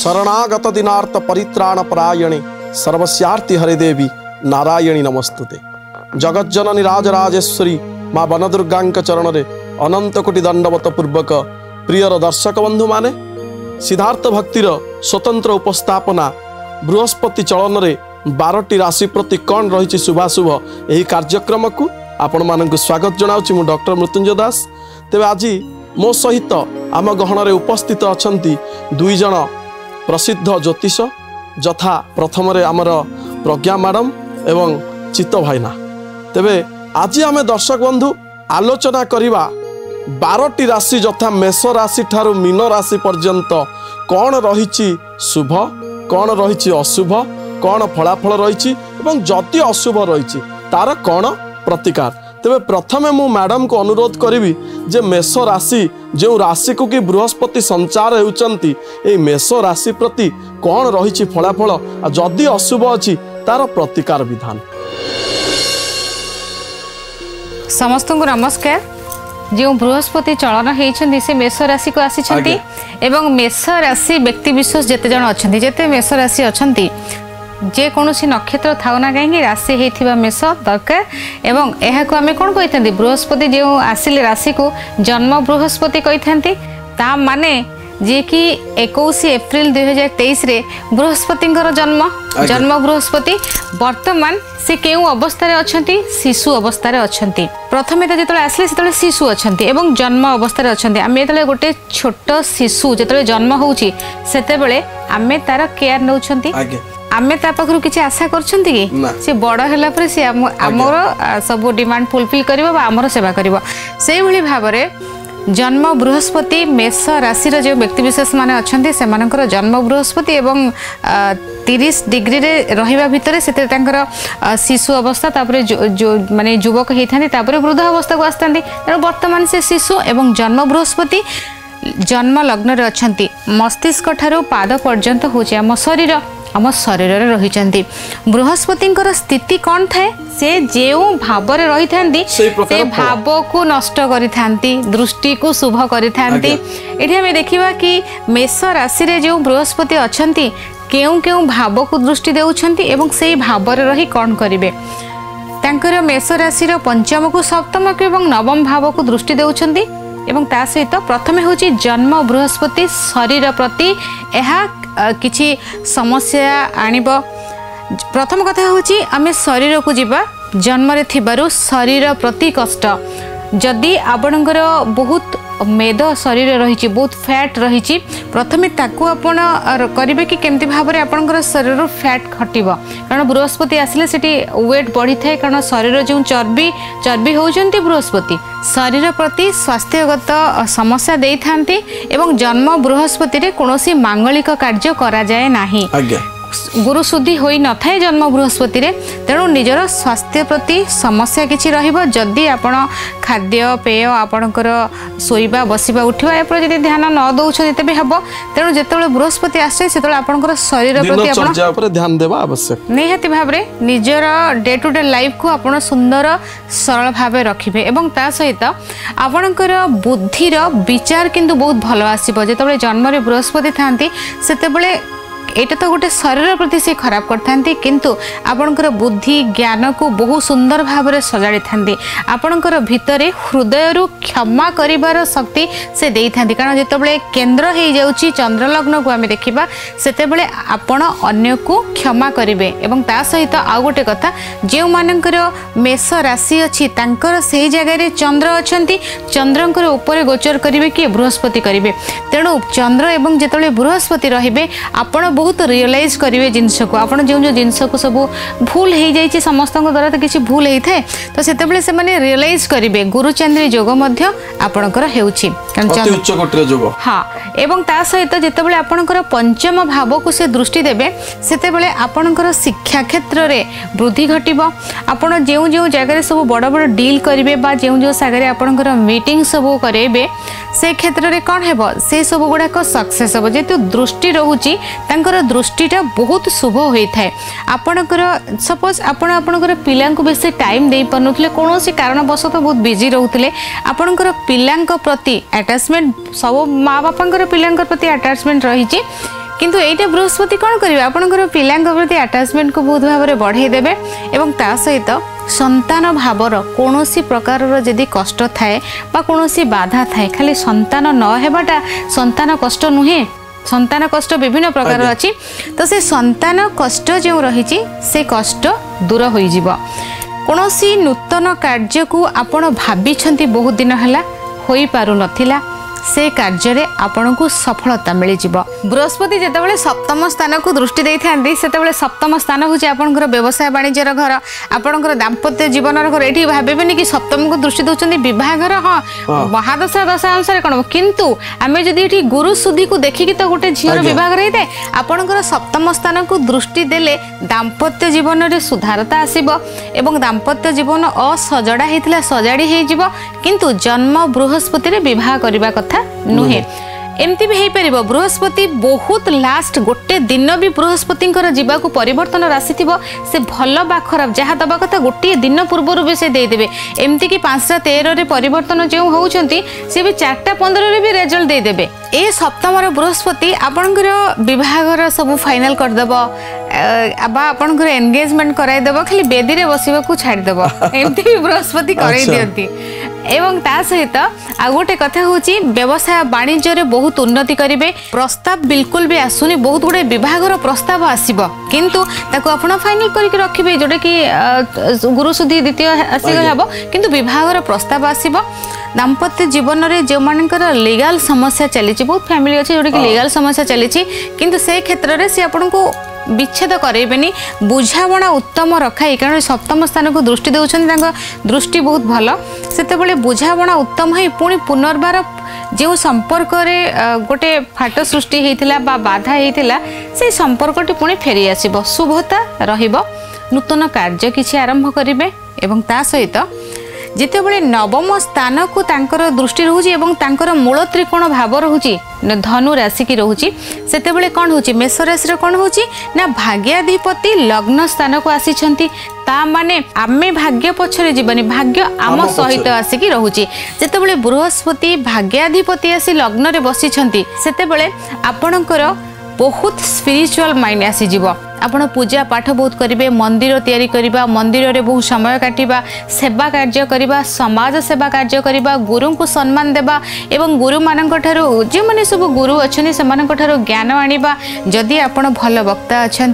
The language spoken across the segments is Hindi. शरणागत दिनार्थ परित्राण परायणे सर्वस्यार्थी हरे देवी नारायणी नमस्तुते। जगज्जननी राजराजेश्वरी माँ बनदुर्गांक चरण रे अनंत कोटि दंडवत पूर्वक। प्रियर दर्शक बंधु माने सिद्धार्थ भक्तिर स्वतंत्र उपस्थापना बृहस्पति चलन रे 12 राशि प्रति कौन रही शुभाशुभ यही कार्यक्रम को आपण मानक स्वागत जनाउछि। मु डॉक्टर मृत्युंजय दास। तेबे आज मो सहित आम गहन रे उपस्थित अछंती दुई जण प्रसिद्ध ज्योतिष यथा प्रथम रे आमर प्रज्ञा मैडम एवं चित्त भाईना। तेबे आज आम दर्शक बंधु आलोचना करिबा 12 राशि यथा मेष राशि ठारू मीन राशि पर्यंत कौन रहिछि शुभ कौन रहिछि अशुभ कौन फलाफल रहिछि एवं जति अशुभ रहिछि तार कौन प्रतिकार। तेबे प्रथमे मु मैडम को अनुरोध करिबी जे मेष राशि जो राशि को कि बृहस्पति संचार हेउचंती ए मेष राशि प्रति कौन रहिछि फलाफल आ जदि अशुभ अछि तार प्रतिकार विधान। समस्त को नमस्कार। जो बृहस्पति चलन होती से मेष राशि को आसी एवं मेष राशि व्यक्ति विशेष जिते जन अच्छा जिते मेष राशि अच्छा जेकोसी नक्षत्र थाऊ ना कहीं राशि होता मेष दरकार। एवं यह आम कौन कही बृहस्पति जो आसिले राशि को जन्म बृहस्पति कही माने जी कि 21 एप्रिल 2023 बृहस्पति जन्म जन्म बृहस्पति वर्तमान से क्यों अवस्था अच्छा शिशु अवस्था अच्छा। प्रथम जो आसिले से शिशु अच्छा एवं जन्म अवस्था अच्छा। आम जो गोटे छोट शिशु जो जन्म होती से आम तार केयर नौ आमे ता पाखरु किसी आशा करछंती कि से बड़ हैला पर से हमर सब डिमांड फुलफिल करिवो बा हमर सेवा करिवो। सेहि भली भाव रे जन्म बृहस्पति मेष राशि रो जे व्यक्ति विशेष माने अछंती से मानकर जन्म बृहस्पति एवं 30 डिग्री रे रहिबा भितरे सेते तांकर शिशु अवस्था तापरे जो माने युवक हेथाने तापरे वृद्ध अवस्था को आस्थांती। वर्तमान से शिशु एवं जन्म बृहस्पति जन्म लग्न रे अछंती मस्तिष्क ठारो पाद पर्यंत होचे आम शरीर रे रही बृहस्पति स्थिति कौन थाए से जो भाव रही था से भाव को नष्ट करी थांती दृष्टि को शुभ करी थांती। एठी हमें देखिबा कि मेष राशि रे जो बृहस्पति अछंती केउ केउ भाव को दृष्टि देउछंती एवं सेही भाव रे रही कौन करिवे। तांकर मेष राशि रो पंचम को सप्तम को एवं नवम भाव को दृष्टि देउछंती एवं ता सहित प्रथम होची जन्म बृहस्पति शरीर प्रति एहा किसी समस्या आणिब। प्रथम कथा होची आमे शरीर को जीवा जन्म रे थिबारु शरीर प्रति कष्ट जदि आपणकर बहुत मेद शरीर रही बहुत फैट रही प्रथमे ताकू आपण करेंगे कि केमती भाव में आपंकर शरीर फैट घटव कारण बृहस्पति आसिले सेठी वेट बढ़ी थाए कारण शरीर जो चर्बी चर्बी होती बृहस्पति शरीर प्रति स्वास्थ्यगत समस्या दे था एवं जन्म बृहस्पति कौन मांगलिक कार्य करा जाए नाही गुरु शुद्धि होई न थाए जन्म बृहस्पति रे तेणु निजर स्वास्थ्य प्रति समस्या किसी रहिबो। जदि आपण खाद्य पेय आपणकर सोइबा बसिबा उठिबा ए पर जदि ध्यान न दउछते तबे हबो। तेणु जेतबेले बृहस्पति आसे सेतबेले आपणकर शरीर प्रति आपण चर्चा पर ध्यान देबा आवश्यक निहति भाव रे निजर डे टू डे लाइफ को आपण सुंदर सरल भाव रखिबे एवं ता सहित आपणकर बुद्धि रो विचार किंतु बहुत भलो आसीबो। जेतबेले जन्म रे बृहस्पति थांती सेतबेले एटा तो गोटे शरीर प्रति से खराब करथांती किंतु आपणकर बुद्धि ज्ञान को बहुत सुंदर भाव में सजाड़ी थांती आपणकर भितरे हृदय रु क्षमा करिवार शक्ति से देइथांती कारण जेतेबेले केंद्र हे जाउची चंद्र लग्न को आमे देखिबा सेतेबेले आपण अन्य को क्षमा करिवे। एवं ता सहित आ गोटे कथा जे मानकर मेष राशि अछि तांकर सेही जगह रे चंद्र अछंती चंद्रंकर ऊपर गोचर करिवे कि बृहस्पति करिवे तेणु चंद्र एवं जेतेबेले बृहस्पति रहिबे आपण बहुत रियलाइज करेंगे जिनस को आप जो जो जिनस को सब भूल हो जाए समस्त द्वारा तो किसी भूल होता है तो से माने रियलाइज करेंगे गुरुचंद्र योग आपणकर हो हाँ। एवं ता सहित जितेबाला आपणकर पंचम भाव को से दृष्टि देवे से आपणकर शिक्षा क्षेत्र में वृद्धि घटव आपण जो जो जगह सब बड़ बड़ डील करेंगे जो जो जगह आपणकर मीटिंग सब करेंगे से क्षेत्र में कौन हो सब गुड़ाक सक्सेस हो जेतु दृष्टि रोचे दृष्टिटा बहुत शुभ होता है। आपणकर सपोज आपण आपणकर पिलांको बेसी टाइम दे पनुथिले कोनो से कारणवशत बहुत बिजी रहउथिले आपणकर पिलांको प्रति अटैचमेंट सब माँ बापांकर पिलांकर प्रति अटैचमेंट रही किंतु एटा बृहस्पति कौन करेंगे आपंकर पिलांक प्रति आटाचमेंट को बहुत भाव में बढ़ईदेवे और ता सहित संतान भावर कौन प्रकार जदि कष्ट थाए कौन बाधा थाए खाली संतान नहेबाटा संतान कष्ट नुहे संतान कष्ट विभिन्न प्रकार अच्छी तो से संतान कष्ट जो रही से कष्ट दूर हो कौन नूतन कार्य को आपण भाभी बहुत दिन है हो पार नथिला से कार्य रे आपण को सफलता मिल जाव बृहस्पति जितेबाला सप्तम स्थान को दृष्टि दे था से सप्तम स्थान हूँ आपंकर व्यवसाय वाणिज्यर घर आपंकर दाम्पत्य जीवन घर ये भावेनि कि सप्तम को दृष्टि दौरान बह घर हाँ महादशा दशा अनुसार कौन कितु आम जदि ये गुरु सुधी को देखिकी तो गोटे झीवर बहुत रही था आपंकर सप्तम स्थान को दृष्टि देले दाम्पत्य जीवन में सुधारता आसब और दाम्पत्य जीवन असजड़ा होता सजाड़ी हो किंतु जन्म बृहस्पति बह करने कथा नुहे एमती भी पार बृहस्पति बहुत लास्ट गोटे दिन भी बृहस्पति जीवाक परिवर्तन राशि थी से भल बा खराब जहाँ दवा कथा गोटे दिन पूर्वर भी से देदेवे एमती कि 5टा 13 परिवर्तन जो होती सी भी 4टा 15 भी रिजल्ट देदेवे ए सप्तमर बृहस्पति आपणकर विभागर सब फाइनाल करदेव बा आपणकर एंगेजमेंट कराइदेव खाली बेदी रे बसवाक छाड़देव एमती भी बृहस्पति कराई दियंती एवं ता सहित आ गोटे कथा हूँ व्यवसाय वाणिज्य रे बहुत उन्नति करेंगे प्रस्ताव बिल्कुल भी आसुनी बहुत गुड़े विभागर प्रस्ताव आसब किंतु ताको आपण फाइनाल करके रखिबे जोटा कि गुरु सुधी द्वितीय आसिगल हबो किंतु विभागर प्रस्ताव आसब दाम्पत्य जीवन में जो मानकर लीगल समस्या चली बहुत फैमिली अच्छे जोटा कि लीगल समस्या चली किंतु से क्षेत्र में सी आपण को विच्छेद करेबेनी बुझावणा उत्तम रखाई कारण सप्तम स्थान को दृष्टि देउछन दृष्टि बहुत भल से बुझावणा उत्तम है पुणी पुनर्बार जो संपर्क रे गोटे फाट सृष्टि होता बाधा होता से संपर्कटी पुणी फेरी आसब शुभता रहिबो नूतन कार्य किसी आरंभ करेंगे एवं ता सहित जितेबाला नवम स्थान को दृष्टि रोचे और मूल त्रिकोण भाव रोचे धनु राशि की रोचे से कौन हो मेष राशि कौन हो भाग्याधिपति लग्न स्थान को आसी माने आमे भाग्य पछरे जीवनी भाग्य आम सहित आसिकी रोचे जितेबाला बृहस्पति भाग्याधिपति आसी लग्न रे बसी से आपणकर बहुत स्पिरिचुअल माइंड आसीज आपण पूजा पाठ बहुत करेंगे मंदिर तैयारी करवा मंदिर में बहुत समय काटवा सेवा कार्य करवा समाज सेवा कार्य करवा गुरु को सम्मान देवा एवं गुरु मान जो मैंने सब गुरु अच्छे से ज्ञान आनिबा जदि आपण भल वक्ता अच्छा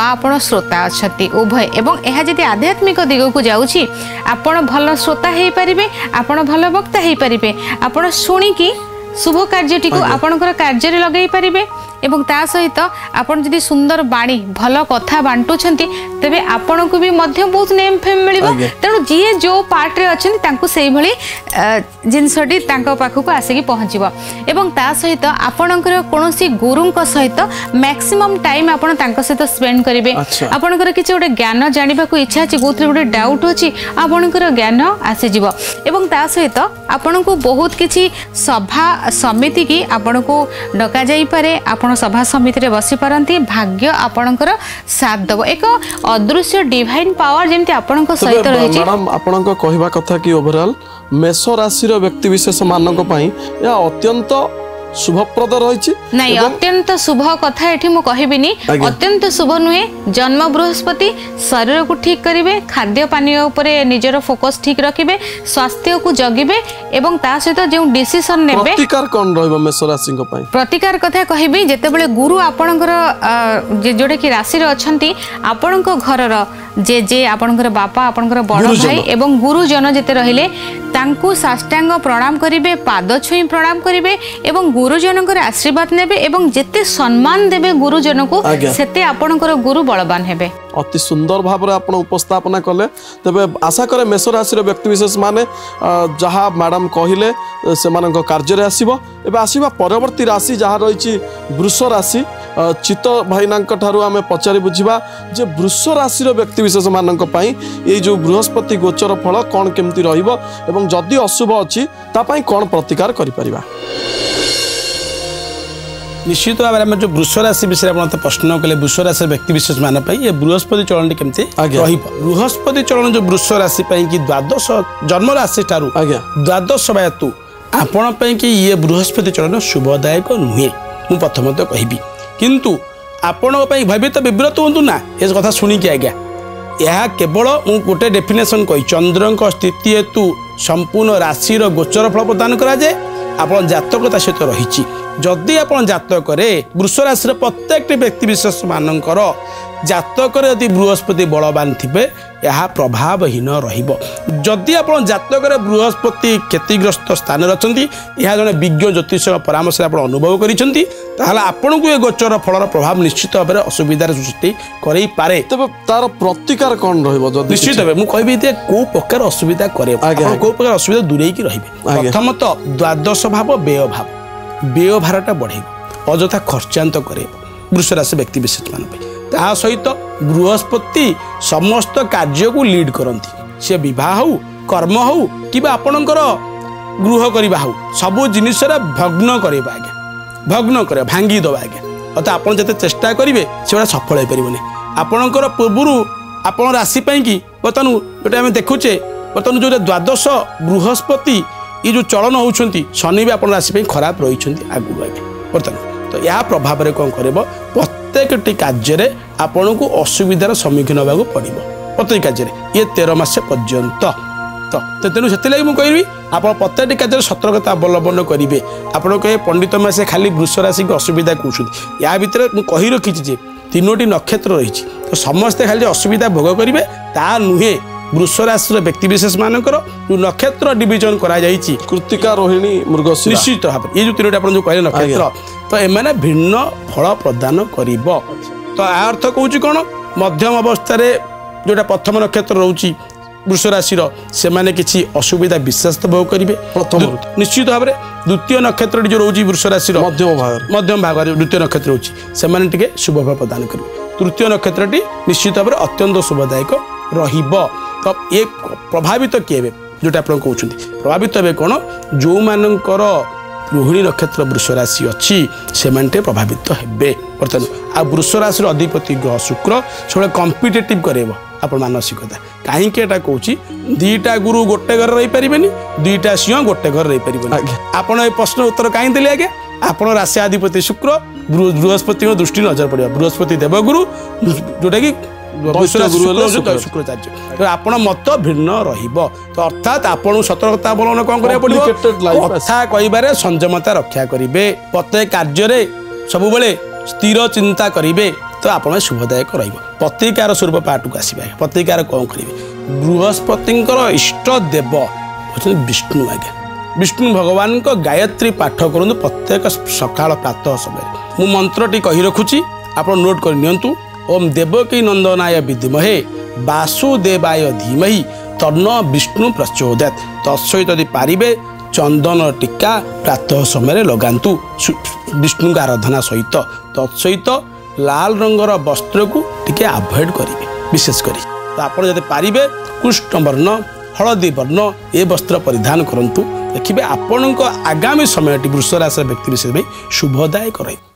बा श्रोता अच्छा उभय एवं यह जब आध्यात्मिक दिग को जाऊँगी आपण भल श्रोता हो पारे आपण भल वक्ता हो पारे आपण शुणिकी शुभ कार्यटी को आपणकर कार्य रे लगे पारे एवं ता सहित आपण जदि सुंदर बाणी भल कथा बांटुछंती तबे आपण को भी मध्य बहुत नेम फेम मिलिबो तेणु जी जो पार्ट रे अछन तांको सेही भली जिनसटी तांको पाखु को आसे की पहुचिबो एवं ता सहित आपणकर कोनोसी गुरुंक सहित मैक्सिमम टाइम आपण तांको सहित स्पेंड करिवे आपणकर किछ ओडे ज्ञान जानिबा को इच्छा अछि गोथरे ओडे डाउट अछि आपणकर ज्ञान आसे जीवो एवं ता सहित आपण को बहुत किछि सभा समिति की आपण को डका जाई पारे सभा समिति रे बसी पारंती भाग्य आपणकर साथ दबो एक अदृश्य डिवाइन पावर जेमती आपणक सहित रही छी मैडम आपणक कहबा कथा की ओवरऑल मेष राशि रो व्यक्ति विशेष मानक पई या अत्यंत शुभप्रद रही नहीं अत्यंत शुभ कथा एठी मु कहिबिनी अत्यंत शुभ नुहे जन्म बृहस्पति शरीर को ठीक करेंगे खाद्य पानी उपर निजर फोकस ठीक रखिबे स्वास्थ्य को जगिबे एवं ता सहित जो डिसीजन नेबे प्रतिकार कोन रहबो मेष राशि को पई प्रतिकार कथा कहिबी जते बेले गुरु आपनकर जोडे की राशि रे अछंती आपनक घरर जे जे आपनकर बापा आपनकर बड़ भाई एवं गुरुजन जते रहिले तांकु साष्टांग प्रणाम करिवे पाद छुई प्रणाम करिवे एवं गुरुजन आशीर्वाद नेबे एवं जेते सम्मान देबे गुरुजन को सेते आपनकर गुरु बलवान हेबे अति सुंदर भाव आप उपस्थापना कले तबे आशा करे मेष राशि व्यक्ति विशेष माने जहाँ मैडम कहले से कार्य आसबा आसवा परवर्ती राशि जहाँ रही वृष राशि चित्त भाईना आम पचारि बुझा जे वृष राशि व्यक्ति विशेष मानक जो बृहस्पति गोचर फल कौन केमती एवं जदि अशुभ अच्छी तापाई कौन प्रतिकार करिपरिबा निश्चित भाव में जो वृष राशि विषय में तो प्रश्न कले वृष राशि व्यक्तिशेष मान ये बृहस्पति चलन केमती बृहस्पति चलन जो वृष राशि कि द्वादश जन्म राशि ठारू द्वादश बायतु आपण कि ये बृहस्पति चलन शुभदायक नुहे मुझे प्रथमतः कहबी किंतु आपण भयभीत बिव्रत हूँ ना ये कथा शुणिकी आज्ञा यह केवल मु गोटे डेफिनेसन कही चंद्र स्थिति हेतु संपूर्ण राशि गोचर फल प्रदान कराए आपण जतकता सहित रही जदि आप जतक वृष राशि प्रत्येक व्यक्ति विशेष मानकर जतक यदि बृहस्पति बलवान थे यह प्रभावहीन रदि आप जतक बृहस्पति क्षतिग्रस्त स्थान अच्छा यह जड़े विज्ञ ज्योतिष परामर्श आप अनुभव कर गोचर फलर प्रभाव निश्चित भाव में असुविधार सृष्टि करे तेज तार प्रतिकार कौन रश्चित भाव मुझे कहते कौ प्रकार असुविधा करे कौ प्रकार असुविधा दूरे रही प्रथमत द्वादश भाव व्यय भाव व्यय भारटा बढ़े अजथा खर्चात करे वृष राशि व्यक्ति विशेष मानी ता सहित बृहस्पति समस्त कार्य को लीड करती सी बह कर्म हो कि आपणकर गृह करवा हो सबू जिनसरा भग्न कर आज्ञा भग्न कर भांगीद आज्ञा अर्थात आप जिते चेष्टा करेंगे से सफल हो पारे आपणकर पूर्व आप राशिपाई कि बर्तमान जोटा आम देखुचे बर्तमान जो द्वादश बृहस्पति ये जो चलन होती शनि भी आप राशिपाई खराब रही आगू आज्ञा बर्तमान तो यह प्रभाव में कौन कर प्रत्येक कार्य आपण को असुविधार सम्मुखीन होगा पड़े प्रत्येक कार्य ये 13 मास पर्यंत तो तेणु से कह आप प्रत्येक कार्य सतर्कता अवलम्बन करेंगे आपड़ कहे पंडित मैसे खाली वृष राशि की असुविधा कहते या भितर मुझे रखी 3टी नक्षत्र रही तो समस्ते खाली असुविधा भोग करेंगे ता नुहे वृष राशि व्यक्तिशेष मानक जो नक्षत्र डिविजन कृत्तिका रोहिणी मृगशीरा निश्चित भाव ये जो 3टी आप कहे नक्षत्र तो एने भिन्न फल प्रदान कर तो आ अर्थ कौन कौन मध्यम अवस्था जोटा प्रथम नक्षत्र रोचे वृष राशि से मैंने किसी असुविधा विशेष तो भोग करेंगे प्रथम निश्चित भाव में द्वितीय नक्षत्र जो रोचे वृष राशि मध्यम भाग द्वितीय नक्षत्र रोचे से मैंने टे शुभ फल प्रदान करेंगे तृतीय नक्षत्रटी निश्चित भाव में अत्यंत शुभदायक रही प्रभावित किए जोटा आप कौन प्रभावित हे कौन जो मानकर रोहिणी नक्षत्र वृष राशि अच्छी से मैंने प्रभावित हे बर्तमान आ वृष राशि अधिपति ग्रह शुक्र सब कम्पिटेटिव कर मानसिकता कहीं कौच दीटा गुरु गोटे घर रही पारे दुईटा सिंह गोटे घर रही पारे आप प्रश्न उत्तर कहीं दे आज्ञा आप राशि अधिपति शुक्र बृहस्पति दृष्टि नजर पड़ा बृहस्पति देवगुरु जोटा कि शुक्राचार्य आपण मत भिन्न अर्थात आपण सतर्कता अवलम्बन कौन कथा कह संयमता रक्षा करेंगे प्रत्येक कार्य सब बेले स्थिर चिंता करेंगे तो आप शुभदायक रतिकार स्वरूप पाठ को आसपा प्रतिकार कौन करेंगे बृहस्पति इष्ट देव विष्णु आज्ञा विष्णु भगवान गायत्री पाठ करूँ प्रत्येक सकाल प्रातः समय मु मंत्रटी कही रखुची आप नोट करनी ओम देवकी नंदनाय विद्महे वासुदेवाय धीमहि तन्नो विष्णु प्रचोदयात् तत्सहित यदि पारिबे चंदन टीका प्रातः समय लगातु विष्णु आराधना सहित तत्सहित लाल रंगर वस्त्र को टिके अवॉइड करेंगे विशेष करी तो आप जब पारिबे कृष्णवर्ण हलदी वर्ण ये वस्त्र परिधान करूँ देखिए आपण आगामी समयटी वृष राशि व्यक्ति विशेष शुभदायक रहे।